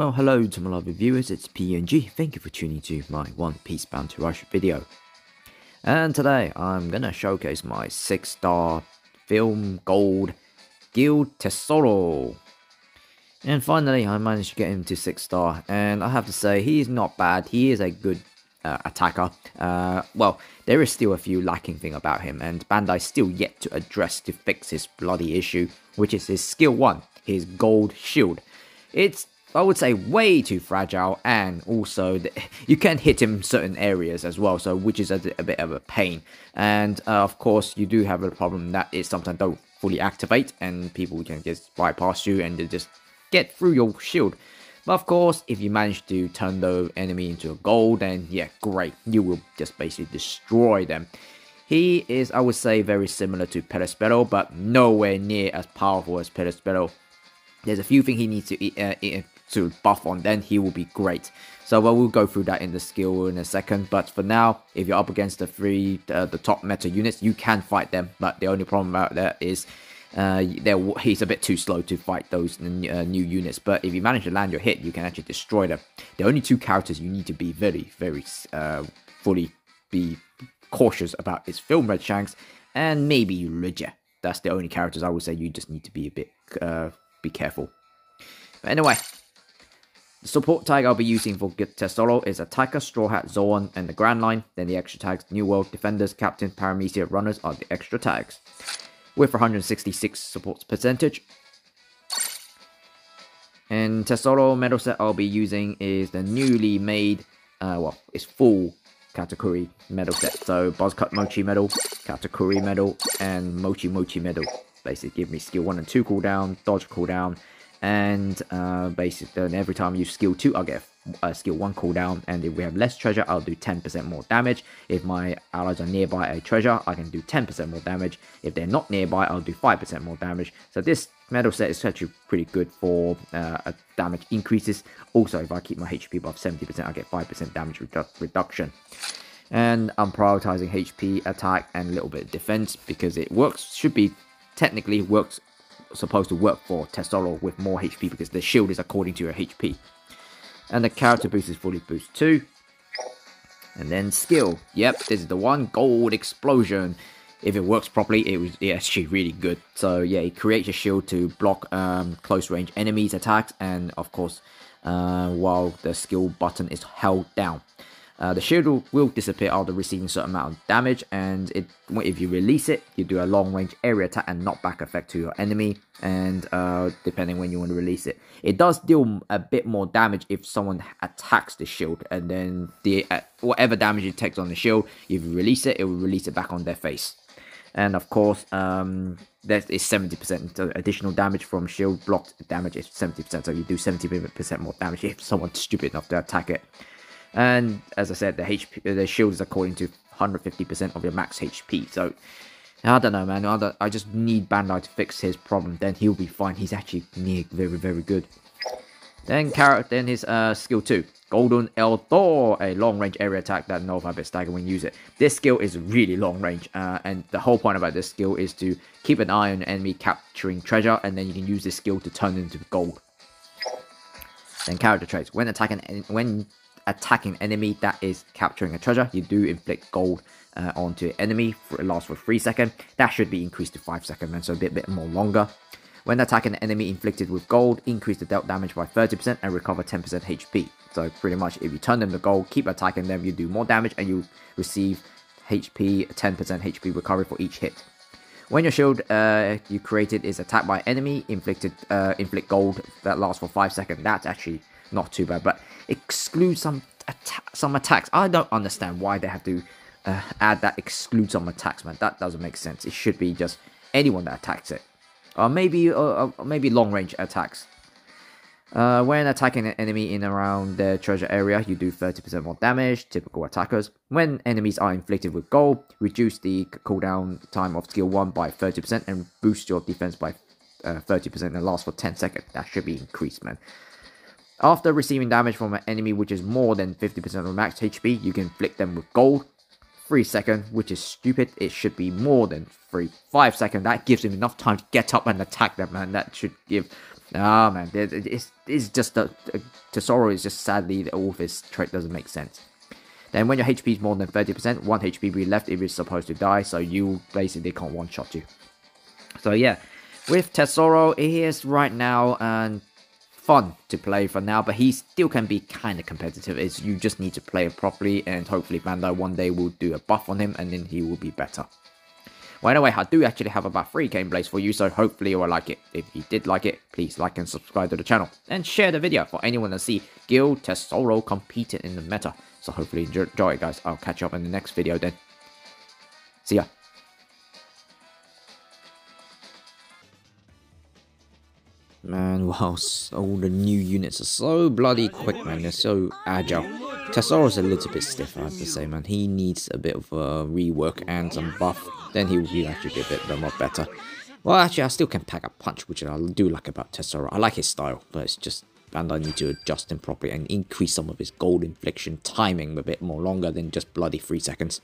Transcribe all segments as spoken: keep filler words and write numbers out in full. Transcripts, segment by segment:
Well, hello to my lovely viewers, it's P N G, thank you for tuning to my One Piece Bounty Rush video. And today, I'm gonna showcase my six star Film Gold Gild Tesoro. And finally, I managed to get him to six star, and I have to say, he is not bad, he is a good uh, attacker. Uh, well, there is still a few lacking thing about him, and Bandai's still yet to address to fix his bloody issue, which is his skill one, his gold shield. It's, I would say, way too fragile, and also you can't hit him certain areas as well, so which is a, a bit of a pain. And uh, of course, you do have a problem that is sometimes don't fully activate, and people can just bypass you and they just get through your shield. But of course, if you manage to turn the enemy into a gold, then yeah, great, you will just basically destroy them. He is, I would say, very similar to Perospero, but nowhere near as powerful as Perospero. There's a few things he needs to uh, to buff on, then he will be great. So well, we'll go through that in the skill in a second. But for now, if you're up against the three uh, the top meta units, you can fight them. But the only problem out there is uh, there he's a bit too slow to fight those uh, new units. But if you manage to land your hit, you can actually destroy them. The only two characters you need to be very, very uh, fully be cautious about is Film Red Shanks and maybe Ridger. That's the only characters I would say you just need to be a bit. Uh, Be careful. But anyway, the support tag I'll be using for Gild Tesoro is Attacker, Straw Hat, Zoan, and the Grand Line. Then the extra tags, New World, Defenders, Captain, Paramecia, Runners are the extra tags. With one hundred sixty-six supports percentage. And Tesoro medal set I'll be using is the newly made, uh, well, it's full Katakuri medal set. So Buzzcut Mochi medal, Katakuri medal, and Mochi Mochi medal. Basically give me skill one and two cooldown, dodge cooldown, and uh, basically then every time you skill two I'll get a, a skill one cooldown, and if we have less treasure I'll do ten percent more damage. If my allies are nearby a treasure I can do ten percent more damage, if they're not nearby I'll do five percent more damage. So this medal set is actually pretty good for uh, damage increases. Also if I keep my H P above seventy percent I get five percent damage redu reduction. And I'm prioritizing H P, attack, and a little bit of defense because it works, should be technically works, supposed to work for Tesoro with more H P because the shield is according to your H P. And the character boost is fully boost too. And then skill. Yep, this is the one, Gold Explosion. If it works properly, it was yeah, actually really good. So yeah, it creates a shield to block um, close range enemies' attacks, and of course, uh, while the skill button is held down. Uh, the shield will, will disappear after receiving a certain amount of damage, and it, if you release it, you do a long-range area attack and knockback effect to your enemy, and uh, depending when you want to release it. It does deal a bit more damage if someone attacks the shield, and then the uh, whatever damage it takes on the shield, if you release it, it will release it back on their face. And of course, um, there is seventy percent additional damage from shield, blocked damage is seventy percent, so you do seventy percent more damage if someone's stupid enough to attack it. And as I said, the H P, the shield is according to one hundred fifty percent of your max H P. So I don't know, man. I, don't, I just need Bandai to fix his problem. Then he'll be fine. He's actually near very, very good. Then character, then his uh, skill two, Golden El Thor, a long-range area attack that knows a bit stagger when you use it. This skill is really long-range, uh, and the whole point about this skill is to keep an eye on an enemy capturing treasure, and then you can use this skill to turn it into gold. Then character traits: when attacking, when attacking enemy that is capturing a treasure, you do inflict gold uh, onto enemy. It lasts for three seconds. That should be increased to five seconds, man, so a bit, bit more longer. When attacking an enemy inflicted with gold, increase the dealt damage by thirty percent and recover ten percent H P. So pretty much if you turn them to gold, keep attacking them, you do more damage and you receive H P, ten percent H P recovery for each hit. When your shield uh, you created is attacked by enemy, inflicted uh, inflict gold that lasts for five seconds. That's actually not too bad, but exclude some atta some attacks. I don't understand why they have to uh, add that exclude some attacks, man. That doesn't make sense. It should be just anyone that attacks it, or maybe or, or maybe long range attacks. Uh, when attacking an enemy in around their treasure area, you do thirty percent more damage. Typical attackers. When enemies are inflicted with gold, reduce the cooldown time of skill one by thirty percent and boost your defense by uh, thirty percent and last for ten seconds. That should be increased, man. After receiving damage from an enemy which is more than fifty percent of max H P, you can inflict them with gold. three seconds, which is stupid. It should be more than three, five seconds. That gives him enough time to get up and attack them, man. That should give... Ah, oh, man. It's, it's just a, a Tesoro is just sadly that all of this trick doesn't make sense. Then when your H P is more than thirty percent, one H P will be left if it's supposed to die, so you basically can't one-shot you. So yeah, with Tesoro, he is right now and um, fun to play for now, but he still can be kind of competitive. It's, you just need to play it properly, and hopefully Bandai one day will do a buff on him, and then he will be better. Well, anyway, I do actually have about three gameplays for you, so hopefully you will like it. If you did like it, please like and subscribe to the channel, and share the video for anyone to see Gild Tesoro competing in the meta. So hopefully you enjoy it, guys. I'll catch you up in the next video then. See ya. Man, wow, all the new units are so bloody quick, man. They're so agile. Tesoro's a little bit stiff, I have to say, man. He needs a bit of a rework and some buff. Then he will actually be a bit more better. Well, actually, I still can pack a punch, which I do like about Tesoro. I like his style, but it's just Bandai need to adjust him properly and increase some of his gold infliction timing a bit more longer than just bloody three seconds.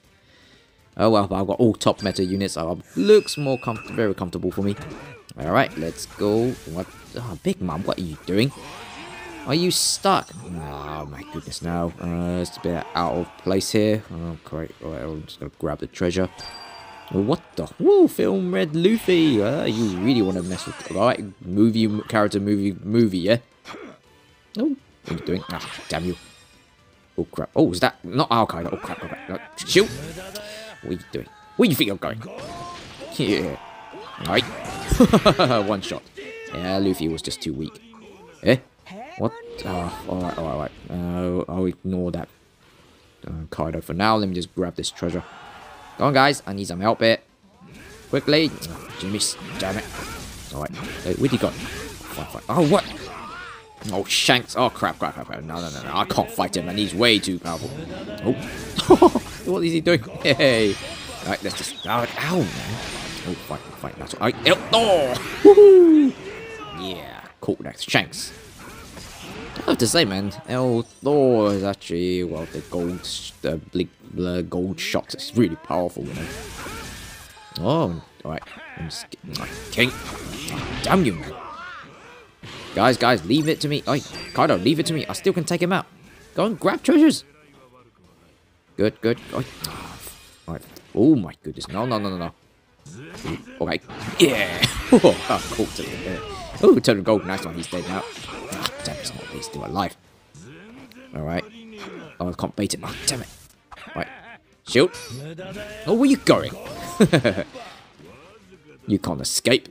Oh well, but I've got all top meta units, so it looks more com very comfortable for me. Alright, let's go. What? Oh, Big Mom, what are you doing? Are you stuck? Oh my goodness, now. Uh, it's a bit out of place here. Oh, great. Alright, I'm just going to grab the treasure. What the? Woo, Film Red Luffy. Uh, you really want to mess with... Alright, movie, character, movie, movie, yeah? Oh, what are you doing? Ah, damn you. Oh, crap. Oh, is that... Not our kind. Oh, crap. Oh, crap. No, shoot. What are you doing? Where do you think you're going? Yeah. Alright. One shot. Yeah, Luffy was just too weak. Eh? What? Oh, alright, alright, alright. Uh, I'll ignore that uh, Kaido for now. Let me just grab this treasure. Go on, guys. I need some help here. Quickly. Oh, Jimmy, damn it. Alright. Where'd he go? Fight, fight. Oh, what? Oh, Shanks. Oh, crap, crap, crap, crap. No, no, no, no. I can't fight him, and he's way too powerful. Oh. What is he doing? Hey. Alright, let's just... Oh, ow, man. Oh, fight, fight, that's right. El Thor! Woohoo! Yeah, cool, that's Shanks. I have to say, man, El Thor is actually, well, the gold, the big, the gold shots, it's really powerful, you know. Oh, alright. I'm just getting my king. Oh, damn you, man. Guys, guys, leave it to me. Oi, Kaido, leave it to me. I still can take him out. Go and grab treasures. Good, good. Oi. Alright. Oh, my goodness. No, no, no, no, no. Okay. Yeah. Oh, cool. Oh, turn him gold. Nice one. He's dead now. Ah, damn, it's not. He's still alive. Alright. Oh, I can't bait him. Oh, damn it. Alright. Shoot. Oh, where are you going? You can't escape.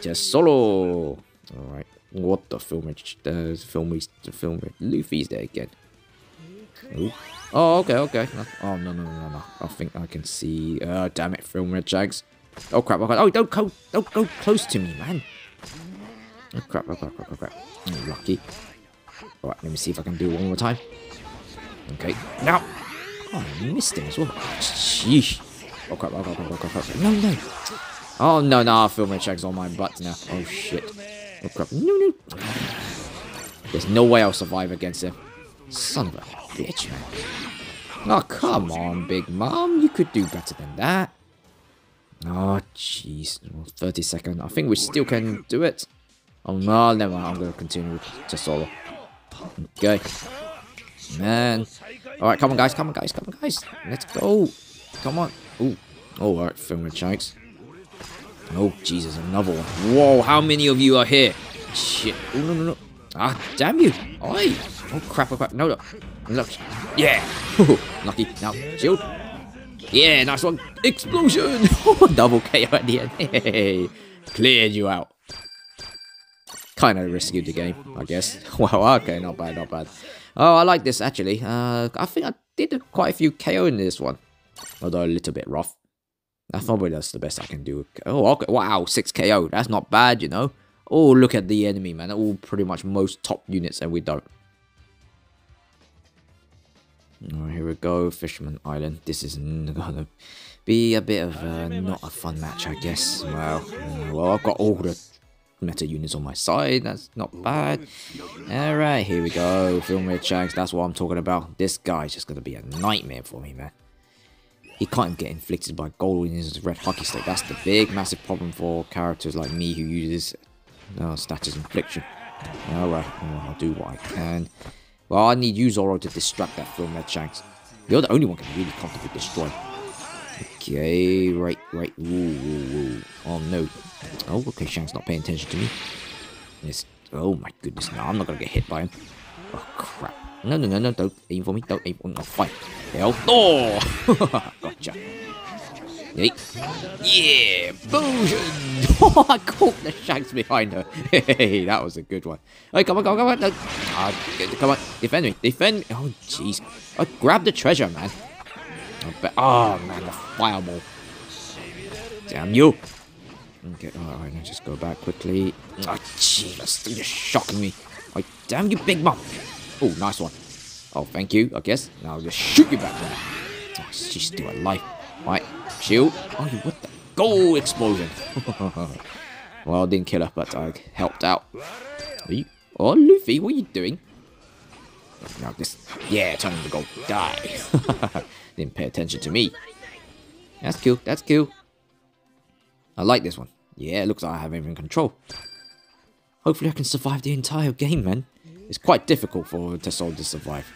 Just solo. Alright. What the film? The film is the film. Luffy's there again. Ooh. Oh, okay, okay. Oh, no, no, no, no. I think I can see... Oh, damn it, Film Red Chains. Oh, crap. Oh, crap. Oh, don't go, don't go close to me, man. Oh, crap, oh, crap, oh, crap, oh, crap. Oh, lucky. All right, let me see if I can do it one more time. Okay. Now. Oh, I missed him as well. Oh, sheesh. Oh, crap, oh, crap, oh, crap, oh, crap, oh, crap. No, no. Oh, no, no. Film Red Chains on my butt now. Oh, shit. Oh, crap. No, no. There's no way I'll survive against him. Son of a bitch, man. Oh, come on, Big Mom. You could do better than that. Oh, jeez. thirty seconds. I think we still can do it. Oh, no. Never mind. I'm going to continue with Tesoro. Okay. Man. All right. Come on, guys. Come on, guys. Come on, guys. Let's go. Come on. Ooh. Oh, all right. Film Red Shanks. Oh, Jesus. Another one. Whoa. How many of you are here? Shit. Oh, no, no, no. Ah, damn you. Oi. Oh, crap, oh, crap. No, no. Look. Yeah. Lucky. Now, shield. Yeah, nice one. Explosion. Double K O at the end. Hey. Cleared you out. Kind of rescued the game, I guess. Wow, okay. Not bad, not bad. Oh, I like this, actually. Uh, I think I did quite a few K O in this one. Although a little bit rough. I thought that's the best I can do. Oh, okay. Wow. six K O. That's not bad, you know. Oh, look at the enemy, man. All pretty much most top units, and we don't. Alright, here we go, Fisherman Island. This is gonna be a bit of a, not a fun match, I guess. Well, uh, well, I've got all the meta units on my side. That's not bad. Alright, here we go, Film Red Shanks. That's what I'm talking about. This guy's just gonna be a nightmare for me, man. He can't get inflicted by gold in his red hockey stick. That's the big, massive problem for characters like me who uses uh, status infliction. Alright, I'll do what I can. Well, I need you, Zoro, to distract that Film Red Shanks. You're the only one who can really comfortably destroy. Okay, right, right. Ooh, ooh, ooh. Oh, no. Oh, okay, Shanks not paying attention to me. It's, oh, my goodness. No, I'm not going to get hit by him. Oh, crap. No, no, no, no. Don't aim for me. Don't aim for me. I'll fight. Hell. Oh! Gotcha. Yeet. Yeah! Boom! Oh, I caught the Shanks behind her. Hey, that was a good one. Hey, come on, come on, come on. No. Uh, come on. Defend me. Defend me. Oh, jeez. I grabbed the treasure, man. Oh, man, the fireball. Damn you. Okay, alright, now just go back quickly. Oh, jeez, that's still just shocking me. Oh, damn you, big mom. Oh, nice one. Oh, thank you, I guess. Now I'll just shoot you back there. Oh, she's still alive. Alright, shield. Oh, you what the? Goal explosion. Well, I didn't kill her, but I helped out. Are you? Oh, Luffy, what are you doing? Now this. Yeah, turn him to go. Die. Didn't pay attention to me. That's cool. That's cool. I like this one. Yeah, it looks like I have everything in control. Hopefully I can survive the entire game, man. It's quite difficult for Tesoro to survive.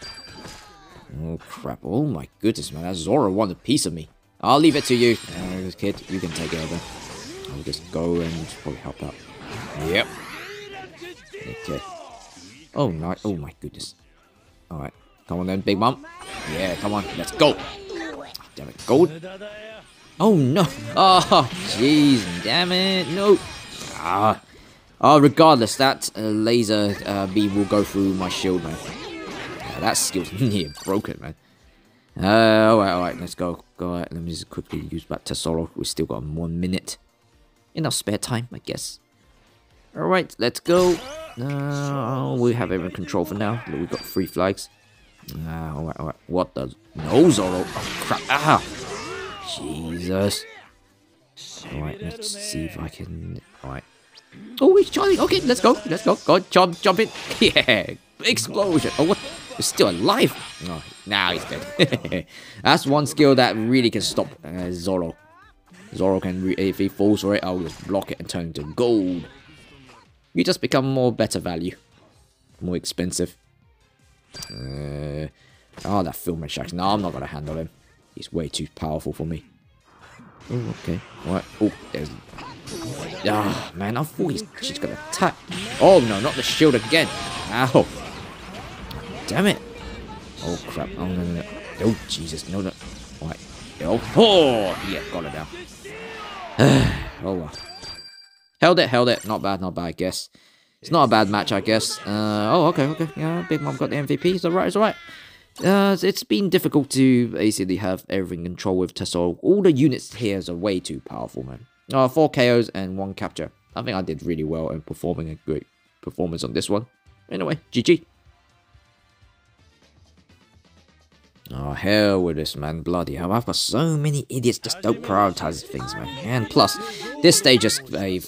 Oh, crap. Oh, my goodness, man. That Zoro won a piece of me. I'll leave it to you. Uh, kid, you can take it over. I'll just go and probably help out. Yep. Okay. Oh, no. Oh, my goodness. Alright. Come on then, big mom. Yeah, come on, let's go. Damn it, gold. Oh no. Oh, jeez, damn it. No. Ah. Oh, regardless, that uh, laser uh, beam will go through my shield, man. Yeah, that skill's near broken, man. Uh, alright, alright, let's go. Go ahead. Let me just quickly use that Tesoro. We've still got one minute. Enough spare time, I guess. Alright, let's go. Uh, we have everyone control for now. We've got three flags. Ah, alright, alright. What the? No, Zoro. Oh, crap. Ah! Jesus. Alright, let's see if I can. Alright. Oh, he's charging. Okay, let's go. Let's go. Go on, jump, jump in. Yeah. Explosion. Oh, what? He's still alive. Oh, now nah, he's dead. That's one skill that really can stop uh, Zoro. Zoro can, re if he falls for it, I'll just block it and turn into gold. You just become more better value. More expensive. Uh, oh, that Film Red Shanks. No, I'm not going to handle him. He's way too powerful for me. Oh, okay. Alright. Oh, there's... Ah, man, I thought he's... she's going to attack. Oh, no, not the shield again. Ow. Damn it. Oh, crap. Oh, no, no, no. Oh, Jesus. No, no. Alright. Oh, oh, yeah, got it down. Oh, well. Held it, held it. Not bad, not bad, I guess. It's not a bad match, I guess. Uh, oh, okay, okay. Yeah, Big Mom got the M V P. It's alright, it's alright. Uh, it's been difficult to basically have everything in control with Tesoro. All the units here are way too powerful, man. Uh, four K Os and one capture. I think I did really well in performing a great performance on this one. Anyway, G G. Oh, hell with this, man. Bloody hell. I've got so many idiots just don't prioritize things, man. And plus, this stage is a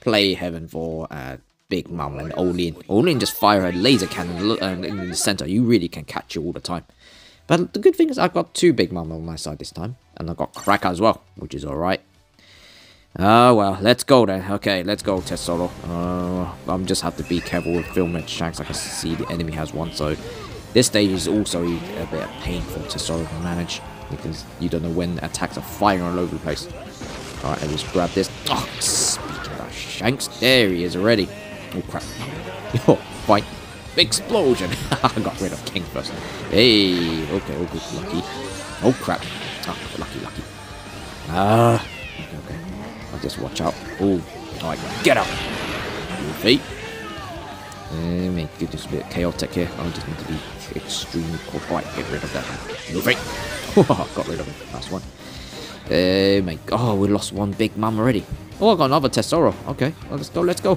play heaven for... Uh, Big Mom and Olin. Olin just fire her laser cannon in the center. You really can catch you all the time. But the good thing is I've got two Big Mom on my side this time. And I've got Cracker as well, which is alright. Oh, uh, well, let's go then. Okay, let's go, Tesoro. Uh, I'm just have to be careful with Film Red Shanks. I can see the enemy has one, so this stage is also a bit of pain for Tesoro to manage. Because you don't know when attacks are firing all over the place. Alright, let me just grab this. Oh, speaking about Shanks, there he is already. Oh crap. Oh, fight. Explosion! I got rid of King first. Hey, okay, oh good, lucky. Oh crap. Oh, lucky, lucky. Ah, uh, okay, okay. I'll just watch out. Oh, alright, get up! Feet. Uh, my goodness, a bit chaotic here. I just need to be extremely cool. Alright, get rid of that. Feet. Oh, got rid of him. Last one. Uh, my, oh, we lost one Big Mom already. Oh, I got another Tesoro. Okay, well, let's go, let's go.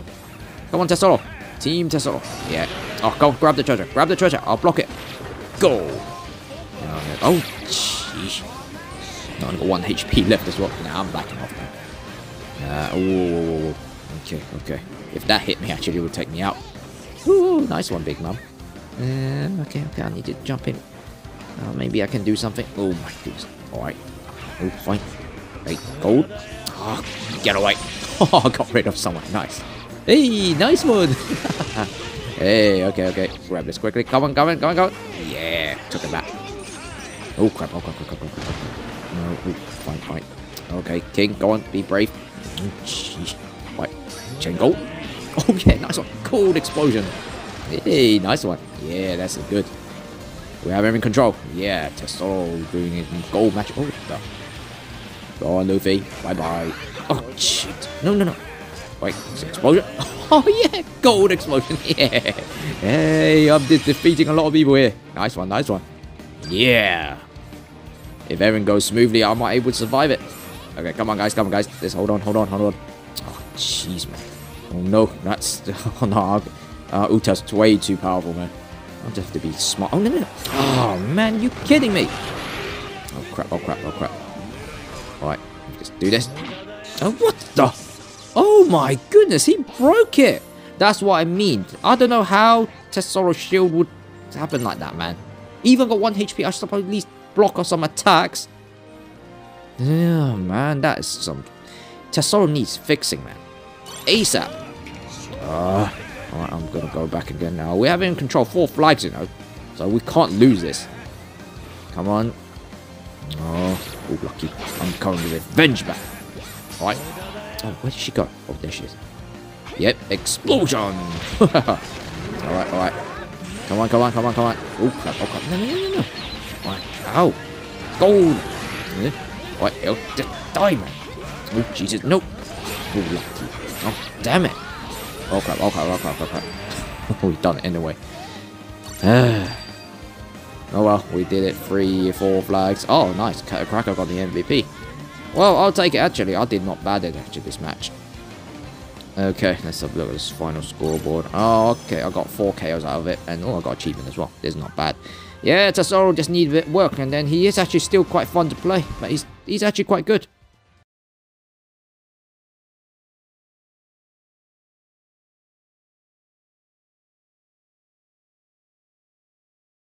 Come on, Tesoro. Team Tesoro. Yeah. Oh, go. Grab the treasure. Grab the treasure. I'll block it. Go. Uh, oh, jeez. No, I've got one H P left as well. Nah, I'm backing off now. Uh, oh, okay, okay. If that hit me, actually, it would take me out. Ooh, nice one, Big Mom. Uh, okay, okay. I need to jump in. Uh, maybe I can do something. Oh, my goodness. All right. Oh, fine. Hey, gold. Oh, get away. Oh, I got rid of someone. Nice. Hey, nice one. Hey, okay, okay. Grab this quickly. Come on, come on, come on, come on. Yeah, took it back. Oh, crap. Oh, crap, crap, crap, crap, crap. No, oh, fine, fine. Okay, King, go on. Be brave. Oh, jeez. Right. Chain goal. Oh, yeah, nice one. Cold explosion. Hey, nice one. Yeah, that's good. We have him in control. Yeah, Tesoro doing his gold match. Oh, no. Go on, Luffy. Bye-bye. Oh, shit. No, no, no. Wait, it's an explosion. Oh, yeah. Gold explosion. Yeah. Hey, I'm de defeating a lot of people here. Nice one, nice one. Yeah. If everything goes smoothly, I might be able to survive it. Okay, come on, guys. Come on, guys. Let's hold on, hold on, hold on. Oh, jeez, man. Oh, no. That's... Oh, no. Uh, Uta's way too powerful, man. I'll just have to be smart. Oh, no, no, no. Oh, man. You kidding me? Oh, crap. Oh, crap. Oh, crap. All right. Just do this. Oh, what the? Oh, my goodness. He broke it. That's what I mean. I don't know how Tesoro's shield would happen like that, man. Even got one H P. I should probably at least block off some attacks. Yeah, man. That is some... Tesoro needs fixing, man. ASAP. Uh, all right, I'm going to go back again now. We have him in control. Four flags, you know. So we can't lose this. Come on. Oh, oh lucky. I'm coming with revenge back. All right. Oh, where did she go? Oh, there she is. Yep, explosion. all right, all right. Come on, come on, come on, come on. Oh, crap, oh, crap. No, no, no, no. All right, ow. Gold. Yeah. All right, it'll just die, man. Oh, Jesus, no. Oh, lucky. Oh, damn it. Oh, crap, oh, crap, oh, crap, oh, crap. Oh, we've done it anyway. oh, well, we did it. Three, four flags. Oh, nice. Cracker got the M V P. Well, I'll take it, actually. I did not bad at actually this match. Okay, let's have a look at this final scoreboard. Oh, okay, I got four K Os out of it. And, oh, I got achievement as well. This is not bad. Yeah, Tesoro just needed a bit of work. And then he is actually still quite fun to play. But he's, he's actually quite good.